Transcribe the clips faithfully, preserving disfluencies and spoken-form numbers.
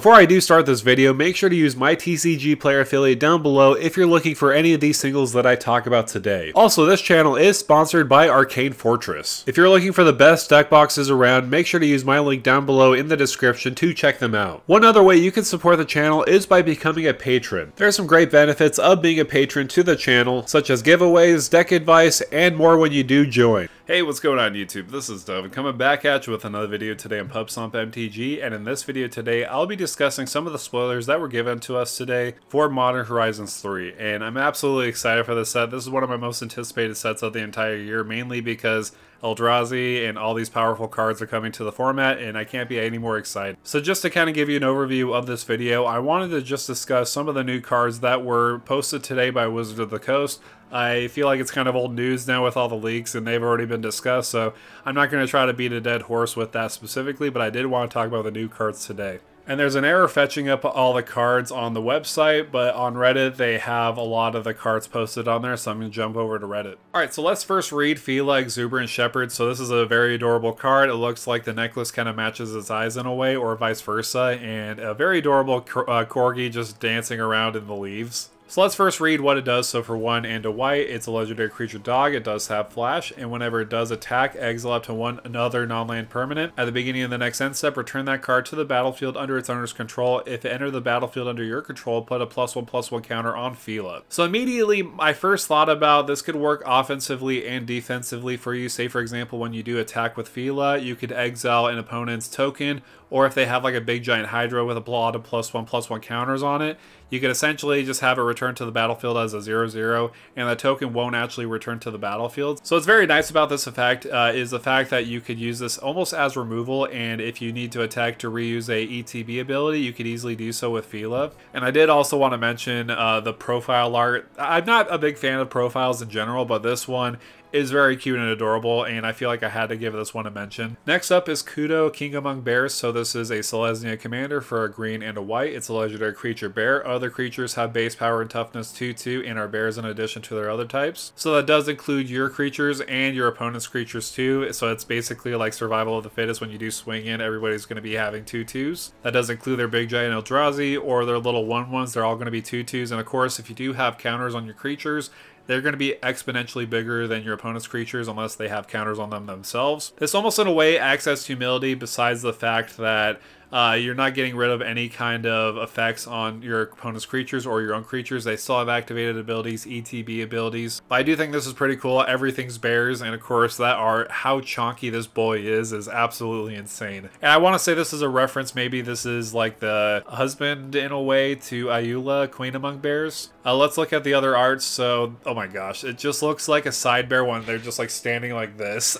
Before I do start this video, make sure to use my T C G Player affiliate down below if you're looking for any of these singles that I talk about today. Also, this channel is sponsored by Arcane Fortress. If you're looking for the best deck boxes around, make sure to use my link down below in the description to check them out. One other way you can support the channel is by becoming a patron. There are some great benefits of being a patron to the channel, such as giveaways, deck advice, and more when you do join. Hey, what's going on YouTube? This is Dove, and coming back at you with another video today on PubSomp M T G, and in this video today, I'll be discussing some of the spoilers that were given to us today for Modern Horizons three, and I'm absolutely excited for this set. This is one of my most anticipated sets of the entire year, mainly because Eldrazi and all these powerful cards are coming to the format, and I can't be any more excited. So just to kind of give you an overview of this video, I wanted to just discuss some of the new cards that were posted today by Wizards of the Coast. I feel like it's kind of old news now with all the leaks, and they've already been discussed, so I'm not going to try to beat a dead horse with that specifically, but I did want to talk about the new cards today. And there's an error fetching up all the cards on the website, but on Reddit they have a lot of the cards posted on there, so I'm going to jump over to Reddit. Alright, so let's first read Fila, Exuberant Shepherd. So this is a very adorable card. It looks like the necklace kind of matches its eyes in a way, or vice versa, and a very adorable uh, corgi just dancing around in the leaves. So let's first read what it does. So for one and a white, it's a legendary creature dog. It does have flash, and whenever it does attack, exile up to one another non-land permanent. At the beginning of the next end step, return that card to the battlefield under its owner's control. If it entered the battlefield under your control, put a plus one plus one counter on Phyla. So immediately, I first thought about this could work offensively and defensively for you. Say for example, when you do attack with Phyla, you could exile an opponent's token, or if they have like a big giant hydra with a lot of plus one plus one counters on it, you could essentially just have it return to the battlefield as a zero zero, and the token won't actually return to the battlefield. So what's very nice about this effect uh, is the fact that you could use this almost as removal, and if you need to attack to reuse a E T B ability, you could easily do so with Phyla. And I did also want to mention uh, the profile art. I'm not a big fan of profiles in general, but this one is very cute and adorable, and I feel like I had to give this one a mention. Next up is Kudo, King Among Bears. So this is a Selesnya commander for a green and a white. It's a legendary creature bear. Other creatures have base power and toughness two two and are bears in addition to their other types. So that does include your creatures and your opponent's creatures too. So it's basically like survival of the fittest. When you do swing in, everybody's going to be having two twos. That does include their big giant Eldrazi or their little one ones. They're all going to be two twos. And of course, if you do have counters on your creatures, they're going to be exponentially bigger than your opponent's creatures unless they have counters on them themselves. This almost in a way acts as humility, besides the fact that Uh, you're not getting rid of any kind of effects on your opponent's creatures or your own creatures. They still have activated abilities, E T B abilities. But I do think this is pretty cool. Everything's bears, and of course that are how chonky this boy is is absolutely insane. And I want to say this is a reference. Maybe this is like the husband in a way to Ayula, Queen Among Bears. Uh, let's look at the other arts. So, oh my gosh, it just looks like a side bear one. They're just like standing like this.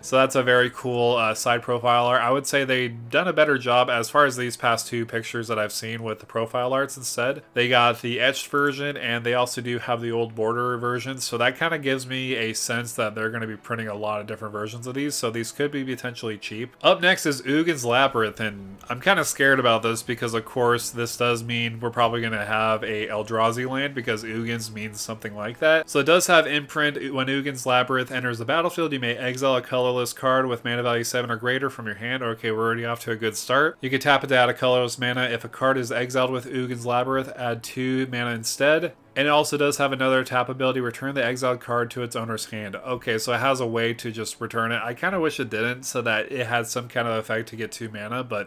So that's a very cool uh, side profile art. I would say they've done a better job as far as these past two pictures that I've seen with the profile arts. Instead, they got the etched version, and they also do have the old border version, so that kind of gives me a sense that they're going to be printing a lot of different versions of these, so these could be potentially cheap. Up next is Ugin's Labyrinth, and I'm kind of scared about this because of course this does mean we're probably going to have a Eldrazi land, because Ugin's means something like that. So it does have imprint. When Ugin's Labyrinth enters the battlefield, you may exile a colorless card with mana value seven or greater from your hand. Okay, we're already off to a good start. You can tap it to add a colorless mana. If a card is exiled with Ugin's Labyrinth, add two mana instead. And it also does have another tap ability, return the exiled card to its owner's hand. Okay, so it has a way to just return it. I kind of wish it didn't, so that it had some kind of effect to get two mana, but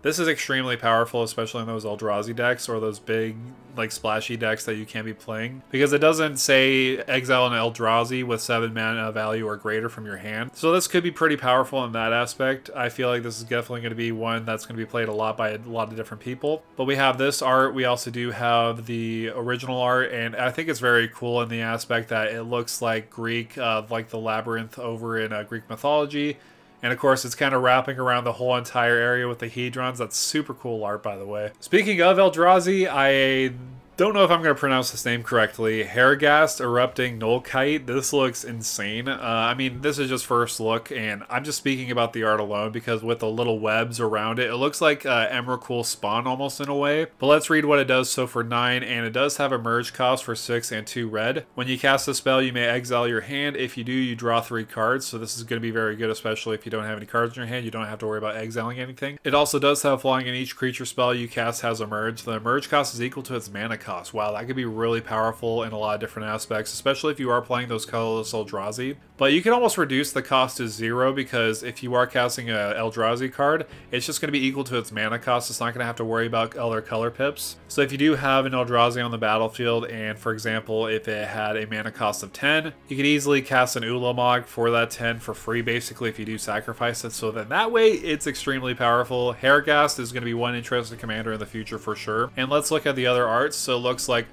this is extremely powerful, especially in those Eldrazi decks or those big, like, splashy decks that you can't be playing. Because it doesn't say exile an Eldrazi with seven mana value or greater from your hand. So this could be pretty powerful in that aspect. I feel like this is definitely going to be one that's going to be played a lot by a lot of different people. But we have this art. We also do have the original art. And I think it's very cool in the aspect that it looks like Greek, uh, like the labyrinth over in uh, Greek mythology. And of course, it's kind of wrapping around the whole entire area with the hedrons. That's super cool art, by the way. Speaking of Eldrazi, I Don't know if I'm going to pronounce this name correctly. Hargast, Erupting Nullkite. This looks insane. Uh, I mean, this is just first look, and I'm just speaking about the art alone because with the little webs around it, it looks like uh, Emrakul Spawn almost in a way. But let's read what it does. So for nine, and it does have a merge cost for six and two red. When you cast a spell, you may exile your hand. If you do, you draw three cards. So this is going to be very good, especially if you don't have any cards in your hand. You don't have to worry about exiling anything. It also does have flying, and each creature spell you cast has a merge. The merge cost is equal to its mana cost. Wow, that could be really powerful in a lot of different aspects, especially if you are playing those colorless Eldrazi. But you can almost reduce the cost to zero because if you are casting an Eldrazi card, it's just going to be equal to its mana cost. It's not going to have to worry about other color pips. So if you do have an Eldrazi on the battlefield, and for example, if it had a mana cost of ten, you could easily cast an Ulamog for that ten for free, basically, if you do sacrifice it. So then that way, it's extremely powerful. Hairgast is going to be one interesting commander in the future for sure. And let's look at the other arts. So looks like,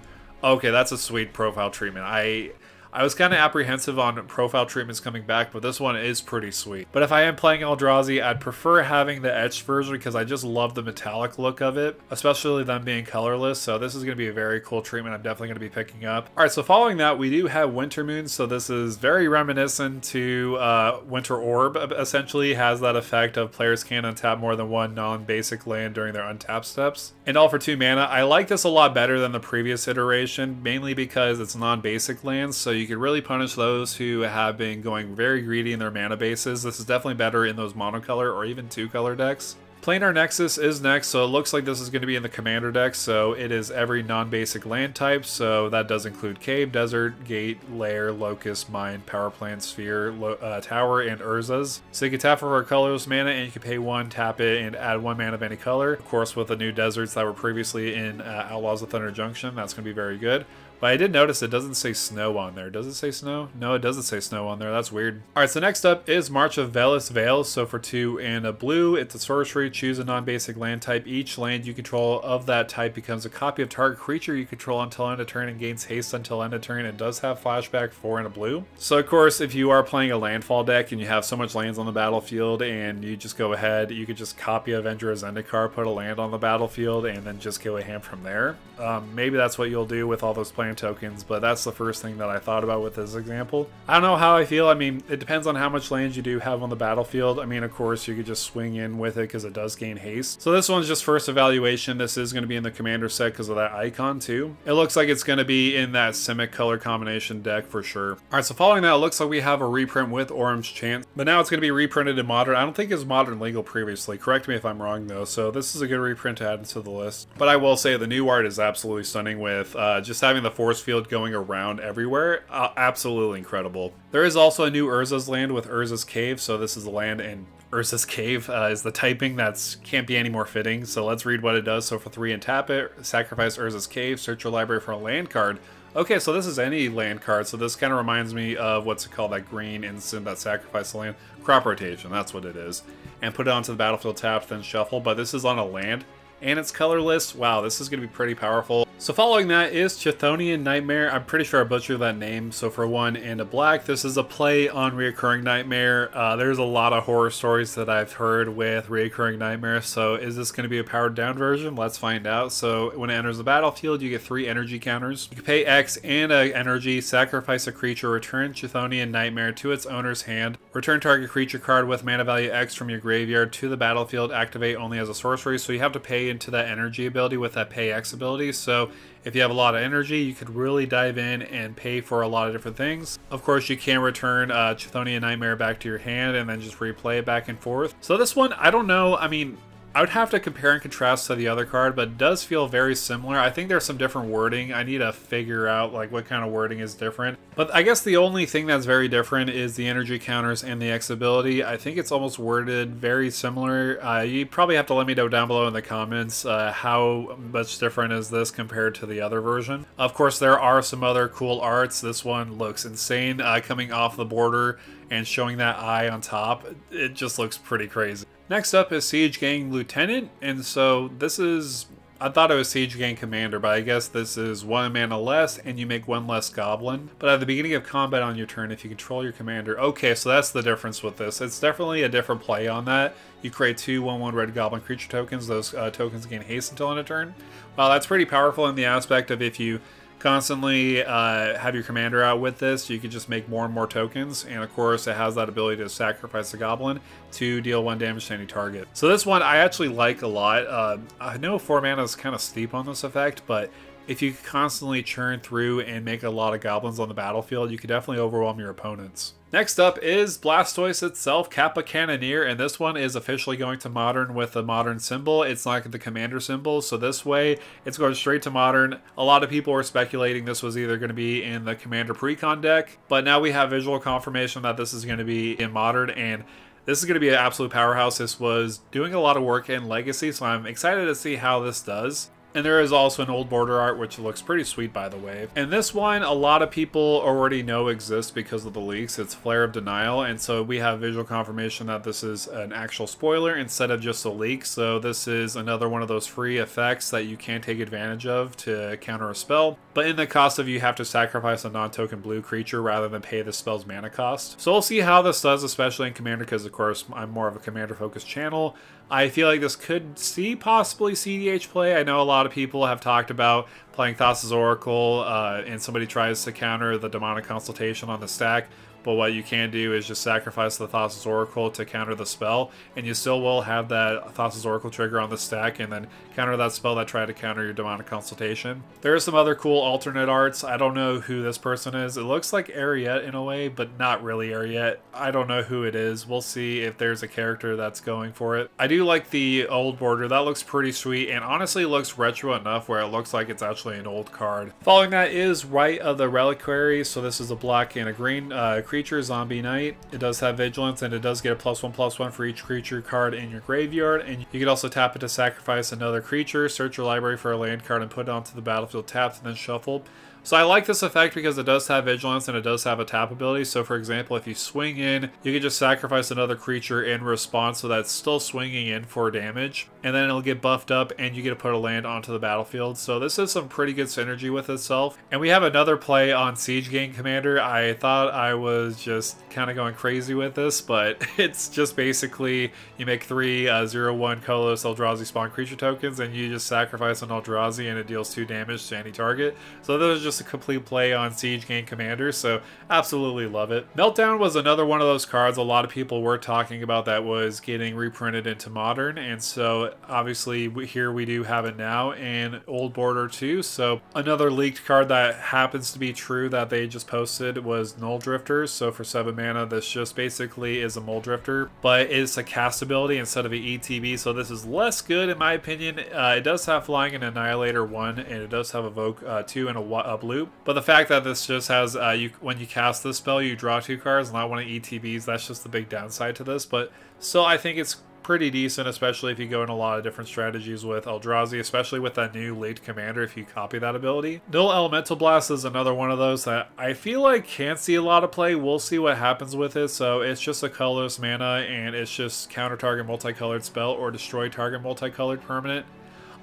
okay, that's a sweet profile treatment. I I was kind of apprehensive on profile treatments coming back, but this one is pretty sweet. But if I am playing Eldrazi, I'd prefer having the etched version because I just love the metallic look of it, especially them being colorless. So this is going to be a very cool treatment I'm definitely going to be picking up. All right, so following that, we do have Wintermoon. So this is very reminiscent to uh, Winter Orb, essentially has that effect of players can untap more than one non-basic land during their untap steps. And all for two mana. I like this a lot better than the previous iteration, mainly because it's non-basic lands, so you You could really punish those who have been going very greedy in their mana bases. This is definitely better in those monocolor or even two color decks. Planar Nexus is next, so it looks like this is going to be in the commander deck. So it is every non-basic land type, so that does include cave, desert, gate, lair, locust, mine, power plant, sphere, uh, tower, and Urza's. So you can tap for a colorless mana, and you can pay one, tap it, and add one mana of any color. Of course, with the new deserts that were previously in uh, Outlaws of Thunder Junction, that's going to be very good. But I did notice it doesn't say snow on there. Does it say snow? No, it doesn't say snow on there. That's weird. All right, so next up is March of Velis Veil. So for two and a blue, it's a sorcery. Choose a non-basic land type. Each land you control of that type becomes a copy of target creature you control until end of turn and gains haste until end of turn. It does have flashback four and a blue. So of course, if you are playing a landfall deck and you have so much lands on the battlefield and you just go ahead, you could just copy Avenger of Zendikar, put a land on the battlefield, and then just go a ham from there. Um, maybe that's what you'll do with all those players tokens, but that's the first thing that I thought about with this example. I don't know how I feel. I mean, it depends on how much land you do have on the battlefield. I mean, of course, you could just swing in with it because it does gain haste. So this one's just first evaluation. This is going to be in the commander set because of that icon too. It looks like it's going to be in that Simic color combination deck for sure. All right, so following that, it looks like we have a reprint with Orm's Chant, but now it's going to be reprinted in Modern. I don't think it's Modern legal previously. Correct me if I'm wrong though. So this is a good reprint to add into the list. But I will say the new art is absolutely stunning with uh, just having the force field going around everywhere. Uh, absolutely incredible. There is also a new Urza's land with Urza's Cave. So this is the land in Urza's Cave uh, is the typing that can't be any more fitting. So let's read what it does. So for three and tap it, sacrifice Urza's Cave, search your library for a land card. Okay, so this is any land card. So this kind of reminds me of what's it called, that green instant that sacrifice the land. Crop rotation, that's what it is. And put it onto the battlefield tapped, then shuffle. But this is on a land and it's colorless. Wow, this is going to be pretty powerful. So following that is Chthonian Nightmare. I'm pretty sure I butchered that name. So for one and a black, this is a play on Reoccurring Nightmare. Uh, there's a lot of horror stories that I've heard with Reoccurring Nightmare. So is this going to be a powered down version? Let's find out. So when it enters the battlefield, you get three energy counters. You can pay X and a energy, sacrifice a creature, return Chthonian Nightmare to its owner's hand, return target creature card with mana value X from your graveyard to the battlefield, activate only as a sorcery. So you have to pay into that energy ability with that pay X ability. So if you have a lot of energy, you could really dive in and pay for a lot of different things. Of course, you can return uh, Chthonian Nightmare back to your hand and then just replay it back and forth. So this one, I don't know. I mean, I would have to compare and contrast to the other card, but it does feel very similar. I think there's some different wording. I need to figure out like what kind of wording is different. But I guess the only thing that's very different is the energy counters and the X ability. I think it's almost worded very similar. Uh, you probably have to let me know down below in the comments uh, how much different is this compared to the other version. Of course, there are some other cool arts. This one looks insane uh, coming off the border and showing that eye on top. It just looks pretty crazy. Next up is Siege Gang Lieutenant, and so this is, I thought it was Siege Gang Commander, but I guess this is one mana less and you make one less goblin. But at the beginning of combat on your turn, if you control your commander... Okay, so that's the difference with this. It's definitely a different play on that. You create two one one red goblin creature tokens. Those uh, tokens gain haste until end of turn. Well, that's pretty powerful in the aspect of if you constantly uh, have your commander out with this, you can just make more and more tokens, and of course it has that ability to sacrifice a goblin to deal one damage to any target. So this one I actually like a lot. Uh, I know four mana is kind of steep on this effect, but if you constantly churn through and make a lot of goblins on the battlefield, you can definitely overwhelm your opponents. Next up is Blastoise itself, Kappa Cannoneer, and this one is officially going to Modern with a Modern symbol. It's not the Commander symbol, so this way it's going straight to Modern. A lot of people were speculating this was either going to be in the Commander Precon deck, but now we have visual confirmation that this is going to be in Modern, and this is going to be an absolute powerhouse. This was doing a lot of work in Legacy, so I'm excited to see how this does. And there is also an old border art, which looks pretty sweet, by the way. And this one, a lot of people already know exists because of the leaks. It's Flare of Denial. And so we have visual confirmation that this is an actual spoiler instead of just a leak. So this is another one of those free effects that you can take advantage of to counter a spell. But in the cost of, you have to sacrifice a non-token blue creature rather than pay the spell's mana cost. So we'll see how this does, especially in Commander, because of course I'm more of a Commander-focused channel. I feel like this could see possibly C D H play. I know a lot of people have talked about playing Thassa's Oracle uh, and somebody tries to counter the demonic consultation on the stack, but what you can do is just sacrifice the Thassa's Oracle to counter the spell, and you still will have that Thassa's Oracle trigger on the stack and then counter that spell that tried to counter your demonic consultation. There are some other cool alternate arts. I don't know who this person is. It looks like Ariette in a way, but not really Ariette. I don't know who it is. We'll see if there's a character that's going for it. I do like the old border. That looks pretty sweet, and honestly looks retro enough where it looks like it's actually an old card. Following that is Rite of the Reliquary. So this is a black and a green uh, creature, Zombie Knight. It does have vigilance, and it does get a plus one plus one for each creature card in your graveyard, and you can also tap it to sacrifice another creature, search your library for a land card and put it onto the battlefield tapped and then shuffled. So I like this effect because it does have vigilance and it does have a tap ability. So for example, if you swing in, you can just sacrifice another creature in response, so that's still swinging in for damage, and then it'll get buffed up and you get to put a land onto the battlefield. So this is some pretty good synergy with itself. And we have another play on Siege Gang Commander. I thought I was just kind of going crazy with this, but it's just basically you make three uh, zero one colorless Eldrazi spawn creature tokens and you just sacrifice an Eldrazi and it deals two damage to any target. So those are just a complete play on Siege Gang Commander, so absolutely love it. Meltdown was another one of those cards a lot of people were talking about that was getting reprinted into Modern, and so obviously here we do have it now, and old border too. So another leaked card that happens to be true that they just posted was Null Drifter. So for seven mana, this just basically is a Mole Drifter, but it's a cast ability instead of an E T B, so this is less good in my opinion. Uh, it does have flying and Annihilator one, and it does have Evoke uh, two and a, a loop, but the fact that this just has uh you when you cast this spell you draw two cards, not one of E T Bs, that's just the big downside to this. But still, I think it's pretty decent, especially if you go in a lot of different strategies with Eldrazi, especially with that new late commander if you copy that ability. Null Elemental Blast is another one of those that I feel like can't see a lot of play. We'll see what happens with it. So it's just a colorless mana, and it's just counter target multicolored spell or destroy target multicolored permanent.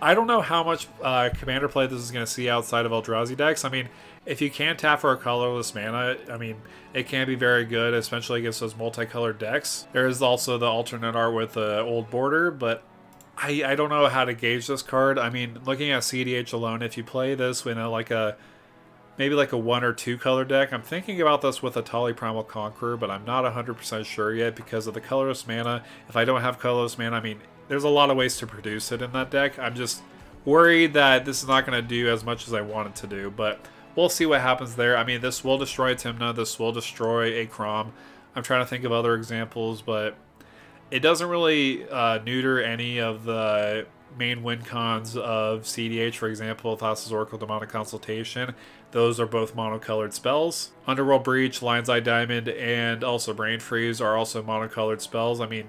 I don't know how much uh, Commander play this is going to see outside of Eldrazi decks. I mean, if you can tap for a colorless mana, I mean, it can be very good, especially against those multicolored decks. There is also the alternate art with the uh, old border, but I, I don't know how to gauge this card. I mean, looking at C D H alone, if you play this in a, like a maybe like a one or two color deck, I'm thinking about this with Atali Primal Conqueror, but I'm not one hundred percent sure yet because of the colorless mana. If I don't have colorless mana, I mean, there's a lot of ways to produce it in that deck. I'm just worried that this is not going to do as much as I want it to do, but we'll see what happens there. I mean, this will destroy Timna, this will destroy a Chrom. I'm trying to think of other examples, but it doesn't really uh, neuter any of the main win cons of C D H, for example, Thassa's Oracle, Demonic Consultation. Those are both monocolored spells. Underworld Breach, Lion's Eye Diamond, and also Brain Freeze are also monocolored spells. I mean,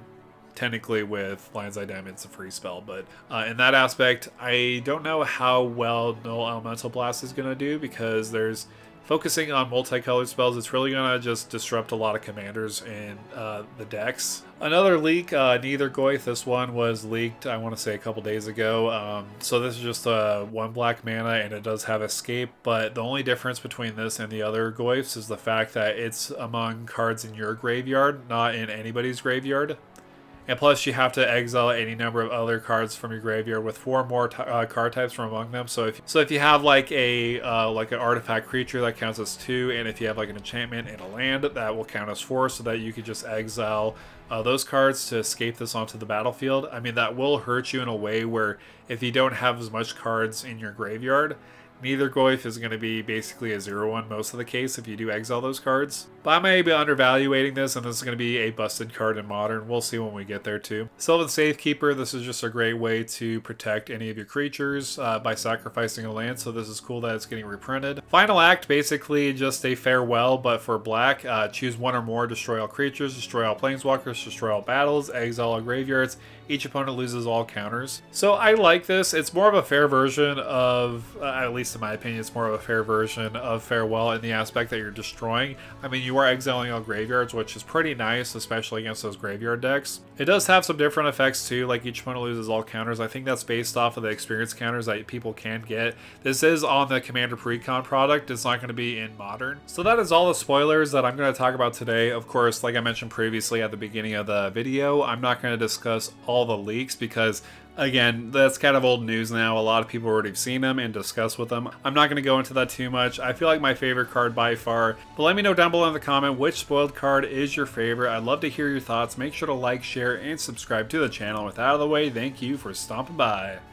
technically with Lion's Eye Diamond, it's a free spell, but uh, in that aspect, I don't know how well Null Elemental Blast is going to do, because there's focusing on multicolored spells, it's really going to just disrupt a lot of commanders in uh, the decks. Another leak, uh, Neither Goyth, this one was leaked, I want to say a couple days ago. Um, so this is just uh, one black mana and it does have escape, but the only difference between this and the other Goyths is the fact that it's among cards in your graveyard, not in anybody's graveyard. And plus you have to exile any number of other cards from your graveyard with four more uh, card types from among them. So if so if you have like a uh, like an artifact creature, that counts as two, and if you have like an enchantment and a land, that will count as four, so that you could just exile uh, those cards to escape this onto the battlefield. I mean, that will hurt you in a way where if you don't have as much cards in your graveyard, Neither Goyth is going to be basically a zero one most of the case if you do exile those cards. But I may be undervaluating this, and this is going to be a busted card in Modern. We'll see when we get there too. Sylvan Safekeeper, this is just a great way to protect any of your creatures uh, by sacrificing a land, so this is cool that it's getting reprinted. Final Act, basically just a Farewell, but for black. Uh, choose one or more, destroy all creatures, destroy all planeswalkers, destroy all battles, exile all graveyards. Each opponent loses all counters. So I like this. It's more of a fair version of, uh, at least in my opinion, it's more of a fair version of Farewell in the aspect that you're destroying. I mean, you are exiling all graveyards, which is pretty nice, especially against those graveyard decks. It does have some different effects too, like each opponent loses all counters. I think that's based off of the experience counters that people can get. This is on the Commander Precon product. It's not going to be in Modern. So that is all the spoilers that I'm going to talk about today. Of course, like I mentioned previously at the beginning of the video, I'm not going to discuss all all the leaks, because again, that's kind of old news now. A lot of people already have seen them and discussed with them. I'm not going to go into that too much. I feel like my favorite card by far, but let me know down below in the comment which spoiled card is your favorite. I'd love to hear your thoughts. Make sure to like, share, and subscribe to the channel. With that out of the way, thank you for stomping by.